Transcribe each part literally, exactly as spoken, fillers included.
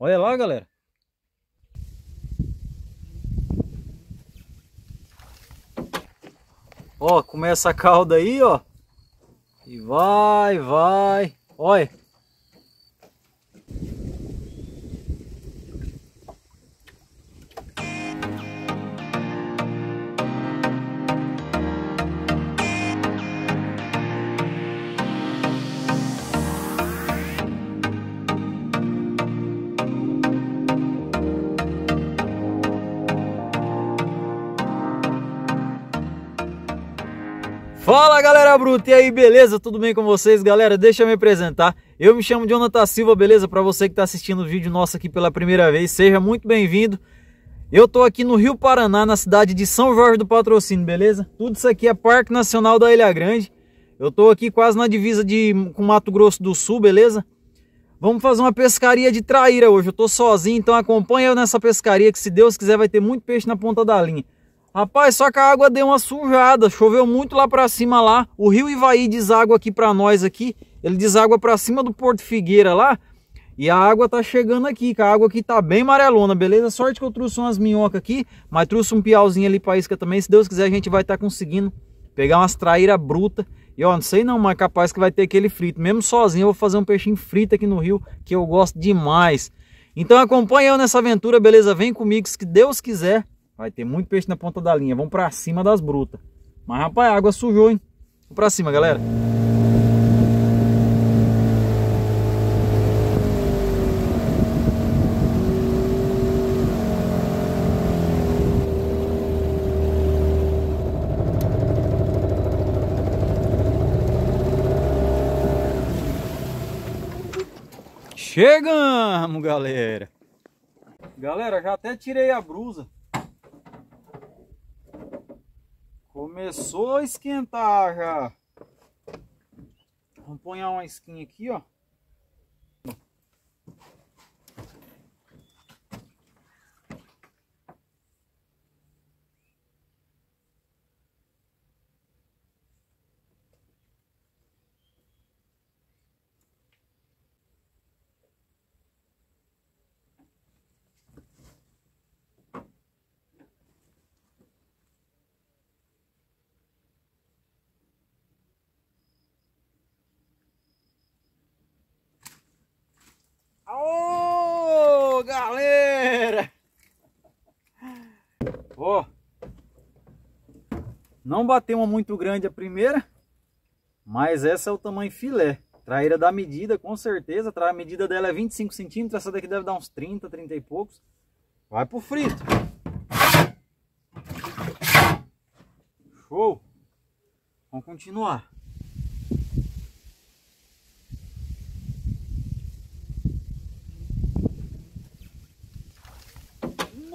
Olha lá, galera. Ó, começa a cauda aí, ó. E vai, vai. Olha. Fala galera bruta, e aí beleza? Tudo bem com vocês galera? Deixa eu me apresentar, eu me chamo Dyonathan Silva, beleza? Para você que está assistindo o vídeo nosso aqui pela primeira vez, seja muito bem-vindo. Eu tô aqui no Rio Paraná, na cidade de São Jorge do Patrocínio, beleza? Tudo isso aqui é Parque Nacional da Ilha Grande. Eu tô aqui quase na divisa de, com Mato Grosso do Sul, beleza? Vamos fazer uma pescaria de traíra hoje, eu tô sozinho, então acompanha eu nessa pescaria que se Deus quiser vai ter muito peixe na ponta da linha. Rapaz, só que a água deu uma sujada, choveu muito lá pra cima lá, o rio Ivaí deságua aqui pra nós aqui, ele deságua pra cima do Porto Figueira lá, e a água tá chegando aqui, que a água aqui tá bem amarelona, beleza? Sorte que eu trouxe umas minhocas aqui, mas trouxe um piauzinho ali pra isca também, se Deus quiser a gente vai estar tá conseguindo pegar umas traíras brutas, e ó, não sei não, mas capaz que vai ter aquele frito, mesmo sozinho eu vou fazer um peixinho frito aqui no rio, que eu gosto demais. Então acompanha eu nessa aventura, beleza? Vem comigo, se Deus quiser. Vai ter muito peixe na ponta da linha. Vamos pra cima das brutas. Mas, rapaz, a água sujou, hein? Vamos pra cima, galera. Chegamos, galera. Galera, já até tirei a brusa. Começou a esquentar já. Vamos pôr uma isquinha aqui, ó. Aô, galera! Ó, não bateu uma muito grande a primeira, mas essa é o tamanho filé. Traíra da medida, com certeza. A medida dela é vinte e cinco centímetros, essa daqui deve dar uns trinta, trinta e poucos. Vai pro frito. Show! Vamos continuar.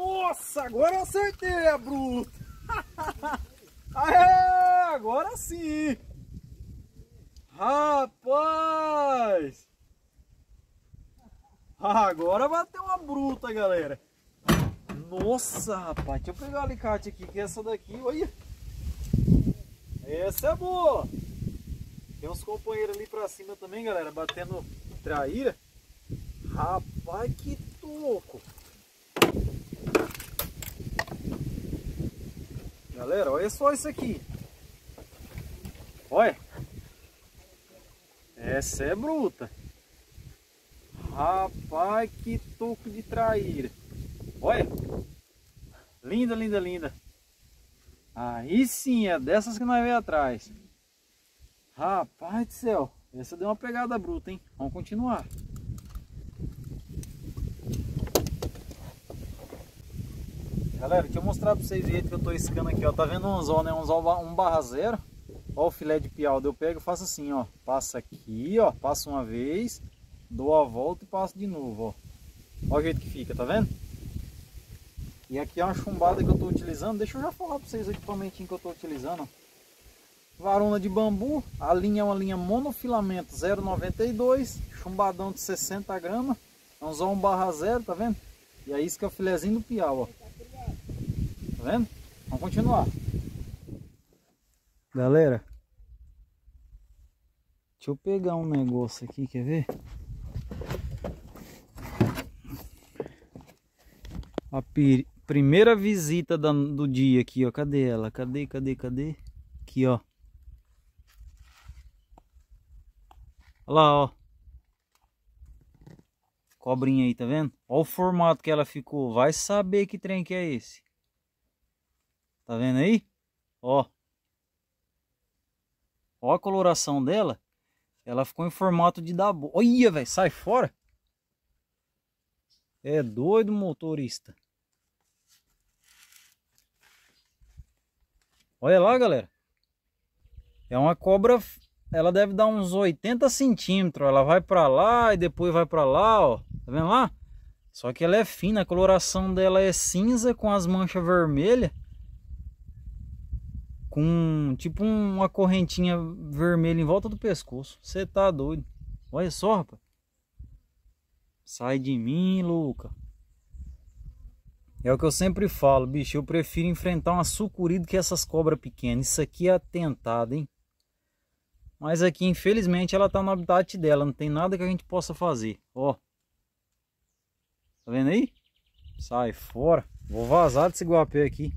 Nossa, agora eu acertei a bruta. Aê, agora sim. Rapaz. Agora bateu uma bruta, galera. Nossa, rapaz. Deixa eu pegar o alicate aqui, que essa daqui, olha. Essa é boa. Tem uns companheiros ali pra cima também, galera, batendo traíra. Rapaz, que toco. Galera, olha só isso aqui. Olha. Essa é bruta. Rapaz, que toco de traíra. Olha. Linda, linda, linda. Aí sim, é dessas que nós vamos atrás. Rapaz do céu. Essa deu uma pegada bruta, hein? Vamos continuar. Galera, deixa eu mostrar pra vocês o jeito que eu tô iscando aqui, ó. Tá vendo um anzol, né? Um anzol um barra zero. Ó o filé de piau. Eu pego e faço assim, ó. Passa aqui, ó. Passa uma vez. Dou a volta e passo de novo, ó. Ó o jeito que fica, tá vendo? E aqui é uma chumbada que eu tô utilizando. Deixa eu já falar pra vocês o equipamentinho que eu tô utilizando, ó. Varona de bambu. A linha é uma linha monofilamento zero vírgula noventa e dois. Chumbadão de sessenta gramas. Anzol um barra zero, tá vendo? E aí isca é o filézinho do piau, ó. Tá vendo? Vamos continuar. Galera, deixa eu pegar um negócio aqui, quer ver? A pir... primeira visita da... do dia aqui, ó. Cadê ela? Cadê, cadê, cadê? Aqui, ó. Olha lá, ó. Cobrinha aí, tá vendo? Olha o formato que ela ficou. Vai saber que trem que é esse. Tá vendo aí? Ó. Ó a coloração dela. Ela ficou em formato de dabo. Olha, velho. Sai fora. É doido, motorista. Olha lá, galera. É uma cobra... Ela deve dar uns oitenta centímetros. Ela vai pra lá e depois vai pra lá, ó. Tá vendo lá? Só que ela é fina. A coloração dela é cinza com as manchas vermelhas. Com tipo uma correntinha vermelha em volta do pescoço. Você tá doido. Olha só, rapaz. Sai de mim, louca. É o que eu sempre falo, bicho. Eu prefiro enfrentar uma sucuri do que essas cobras pequenas. Isso aqui é atentado, hein? Mas aqui, infelizmente, ela tá no habitat dela. Não tem nada que a gente possa fazer. Ó. Tá vendo aí? Sai fora. Vou vazar desse guapé aqui.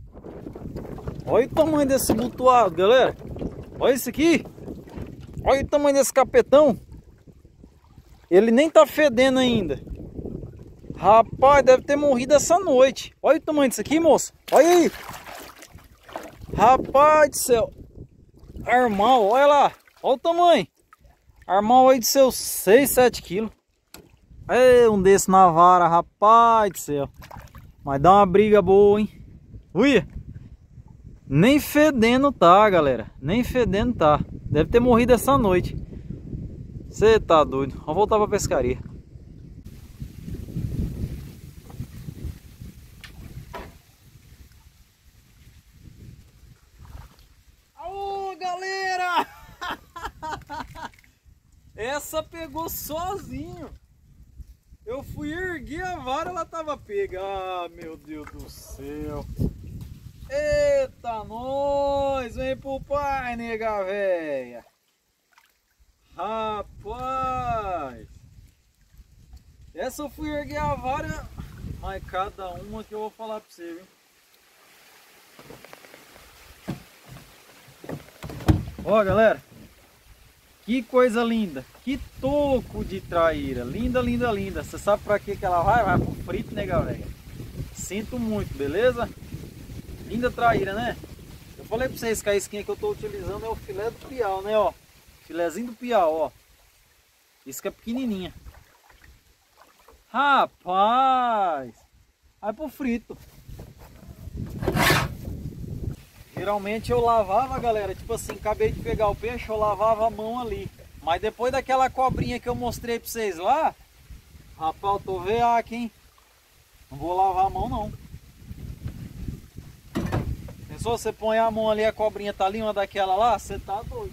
Olha o tamanho desse butuado, galera. Olha isso aqui. Olha o tamanho desse capetão. Ele nem tá fedendo ainda. Rapaz, deve ter morrido essa noite. Olha o tamanho disso aqui, moço. Olha aí. Rapaz do céu. Armal, olha lá. Olha o tamanho. Armão aí de seus seis, sete quilos. É um desse na vara, rapaz do céu. Mas dá uma briga boa, hein? Uia! Nem fedendo tá, galera. Nem fedendo tá. Deve ter morrido essa noite. Você tá doido. Vamos voltar pra pescaria. Essa pegou sozinho. Eu fui erguer a vara, ela tava pega. Ah, meu Deus do céu. Eita, nós. Vem pro pai, nega véia. Rapaz. Essa eu fui erguer a vara. Mas cada uma que eu vou falar pra você, viu? Ó, galera. Que coisa linda, que toco de traíra, linda, linda, linda. Você sabe pra que que ela vai? Vai pro frito, né, galera? Sinto muito, beleza? Linda traíra, né? Eu falei pra vocês que a isquinha que eu tô utilizando é o filé do piau, né, ó? Filézinho do piau, ó. Isca pequenininha. Rapaz! Vai pro frito. Geralmente eu lavava, galera, tipo assim, acabei de pegar o peixe, eu lavava a mão ali. Mas depois daquela cobrinha que eu mostrei pra vocês lá, rapaz, eu tô veaco, hein? Não vou lavar a mão, não. Pensou, você põe a mão ali, a cobrinha tá ali, uma daquela lá, você tá doido.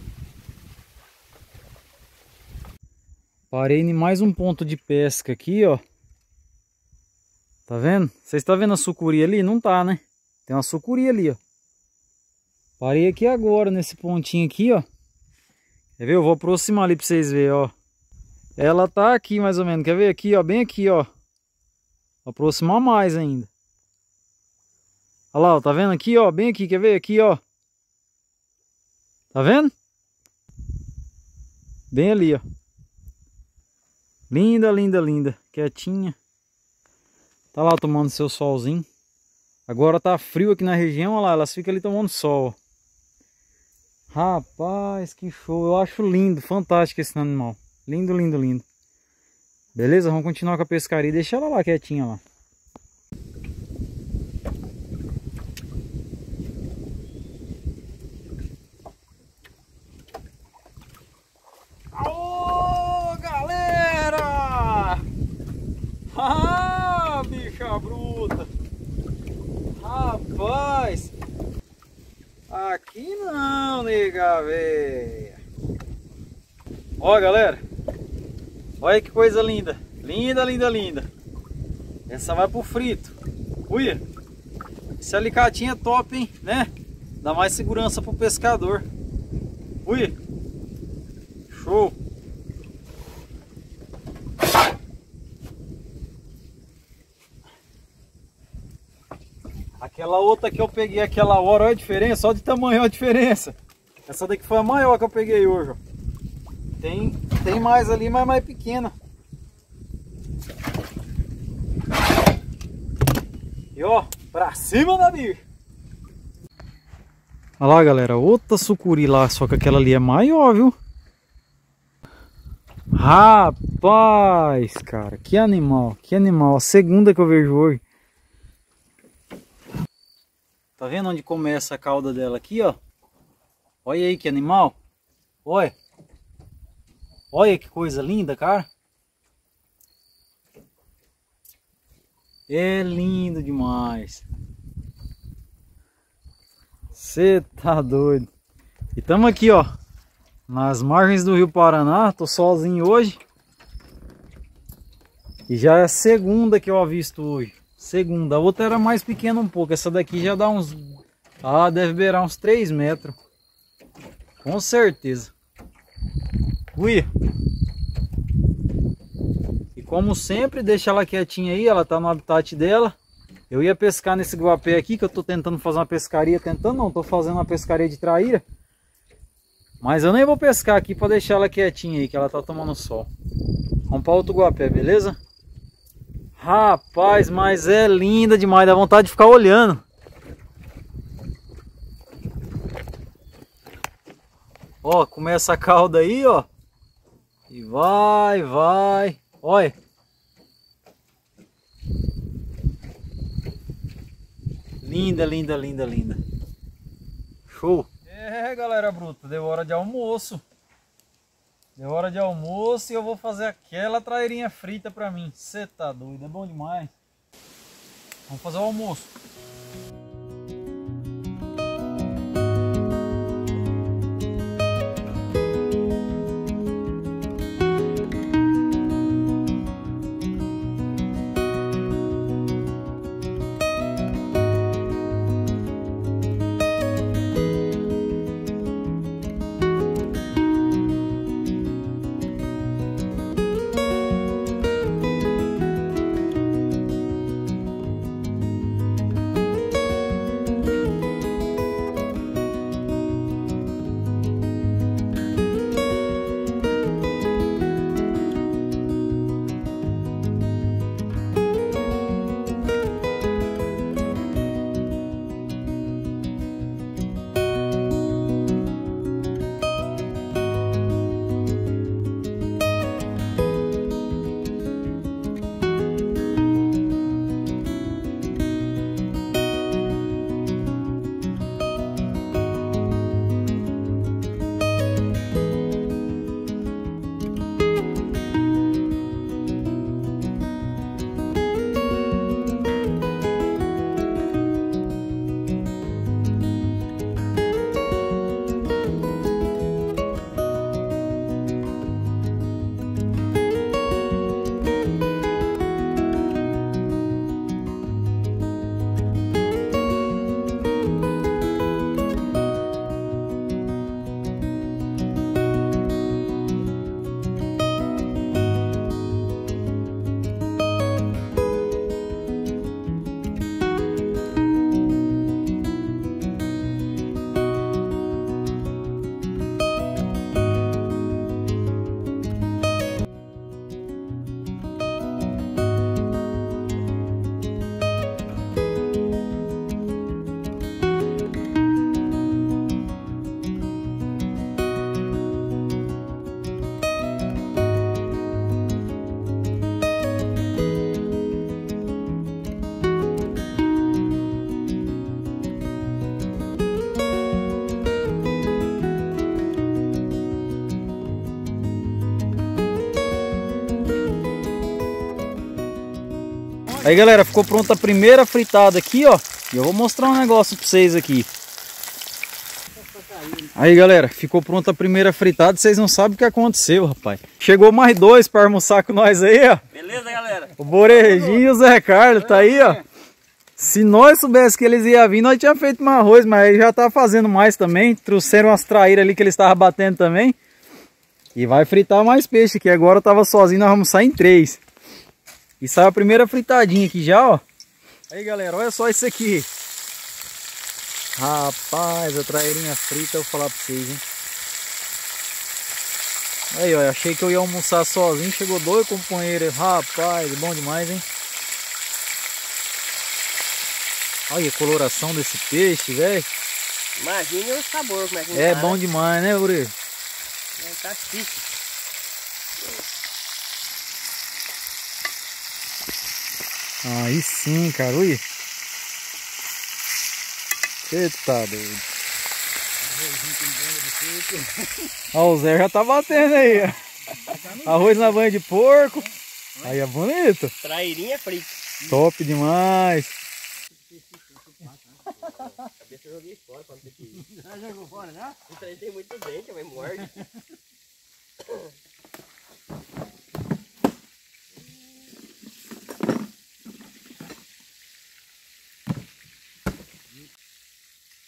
Parei em mais um ponto de pesca aqui, ó. Tá vendo? Vocês estão vendo a sucuri ali? Não tá, né? Tem uma sucuri ali, ó. Parei aqui agora, nesse pontinho aqui, ó. Quer ver? Eu vou aproximar ali pra vocês verem, ó. Ela tá aqui, mais ou menos. Quer ver? Aqui, ó. Bem aqui, ó. Vou aproximar mais ainda. Olha lá, ó. Tá vendo aqui, ó? Bem aqui. Quer ver? Aqui, ó. Tá vendo? Bem ali, ó. Linda, linda, linda. Quietinha. Tá lá tomando seu solzinho. Agora tá frio aqui na região, olha lá. Elas ficam ali tomando sol, ó. Rapaz, que show. Eu acho lindo, fantástico esse animal. Lindo, lindo, lindo. Beleza? Vamos continuar com a pescaria e deixar ela lá quietinha lá. Alô, galera! Ah, bicha bruta! Rapaz! Aqui não, nega véia. Ó, galera, olha que coisa linda. Linda, linda, linda. Essa vai pro frito. Uia, esse alicatinho é top, hein, né? Dá mais segurança pro pescador. Uia, show. Aquela outra que eu peguei aquela hora, olha a diferença, olha de tamanho, olha a diferença. Essa daqui foi a maior que eu peguei hoje, ó. Tem, tem mais ali, mas mais pequena. E ó, pra cima da bicha. Olha lá, galera, outra sucuri lá, só que aquela ali é maior, viu? Rapaz, cara, que animal, que animal. A segunda que eu vejo hoje. Tá vendo onde começa a cauda dela aqui, ó? Olha aí que animal. Olha. Olha que coisa linda, cara. É lindo demais. Você tá doido. E estamos aqui, ó, nas margens do Rio Paraná. Tô sozinho hoje. E já é a segunda que eu avisto hoje. Segunda. A outra era mais pequena um pouco. Essa daqui já dá uns... Ah, deve beirar uns três metros. Com certeza. Ui! E como sempre, deixa ela quietinha aí. Ela tá no habitat dela. Eu ia pescar nesse guapé aqui, que eu tô tentando fazer uma pescaria. Tentando não, tô fazendo uma pescaria de traíra. Mas eu nem vou pescar aqui pra deixar ela quietinha aí, que ela tá tomando sol. Vamos pra outro guapé, beleza? Rapaz, mas é linda demais. Dá vontade de ficar olhando. Ó, começa a cauda aí, ó. E vai, vai. Olha. Linda, linda, linda, linda. Show. É, galera bruta, deu hora de almoço. Deu hora de almoço e eu vou fazer aquela trairinha frita pra mim. Cê tá doido, é bom demais. Vamos fazer o almoço. Aí, galera, ficou pronta a primeira fritada aqui, ó. E eu vou mostrar um negócio pra vocês aqui. Aí, galera, ficou pronta a primeira fritada. Vocês não sabem o que aconteceu, rapaz. Chegou mais dois pra almoçar com nós aí, ó. Beleza, galera? O Boreginho e o Zé Carlos, tá aí, ó. Se nós soubéssemos que eles iam vir, nós tínhamos feito mais arroz, mas aí já tá fazendo mais também. Trouxeram umas traíras ali que eles estavam batendo também. E vai fritar mais peixe, que agora eu tava sozinho, nós vamos sair em três. E saiu a primeira fritadinha aqui já, ó. Aí, galera, olha só isso aqui. Rapaz, a trairinha frita, eu vou falar pra vocês, hein? Aí, ó, achei que eu ia almoçar sozinho, chegou dois companheiros. Rapaz, bom demais, hein? Olha a coloração desse peixe, velho. Imagina o sabor, como é que é, tá, bom, né? Demais, né, Uri? É, tá chique. Aí sim, cara, ui. Eita, doido. Ó, o Zé já tá batendo aí, ó. Arroz na banha de porco. Aí é bonito. Trairinha frita. Top demais. Cabeça eu joguei fora pra não ter que ir. Já jogou fora, já? O trem tem muito dente, mas morde.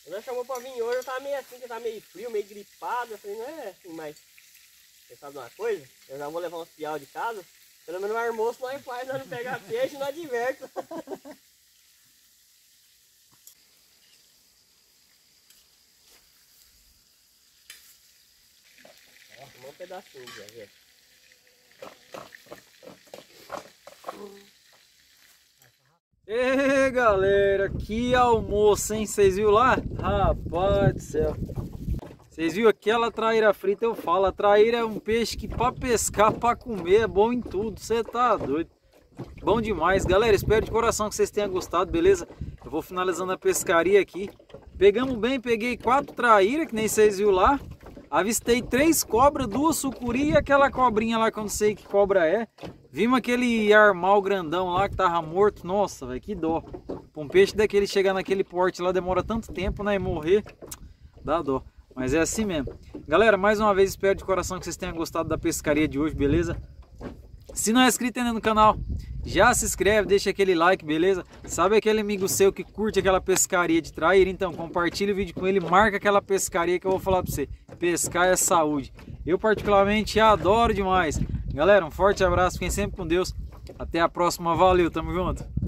Ela chamou pra vir hoje, eu tava meio assim, que tava meio frio, meio gripado. Eu falei, não é assim, mas você sabe uma coisa? Eu já vou levar uns piau de casa. Pelo menos o almoço nós faz, nós não pega peixe, nós diverte. Um pedacinho, já vê. E galera, que almoço, hein? Vocês viram lá? Rapaz do céu. Vocês viram aquela traíra frita? Eu falo, a traíra é um peixe que pra pescar, pra comer, é bom em tudo. Você tá doido? Bom demais. Galera, espero de coração que vocês tenham gostado, beleza? Eu vou finalizando a pescaria aqui. Pegamos bem, peguei quatro traíras, que nem vocês viram lá. Avistei três cobras, duas sucuri e aquela cobrinha lá que eu não sei que cobra é. Vimos aquele armal grandão lá que tava morto. Nossa, velho, que dó. Um peixe daquele chegar naquele porte lá demora tanto tempo, né? E morrer, dá dó. Mas é assim mesmo. Galera, mais uma vez espero de coração que vocês tenham gostado da pescaria de hoje, beleza? Se não é inscrito ainda no canal, já se inscreve, deixa aquele like, beleza? Sabe aquele amigo seu que curte aquela pescaria de traíra? Então compartilha o vídeo com ele, marca aquela pescaria que eu vou falar pra você. Pescar é saúde. Eu particularmente adoro demais. Galera, um forte abraço, fiquem sempre com Deus. Até a próxima, valeu, tamo junto!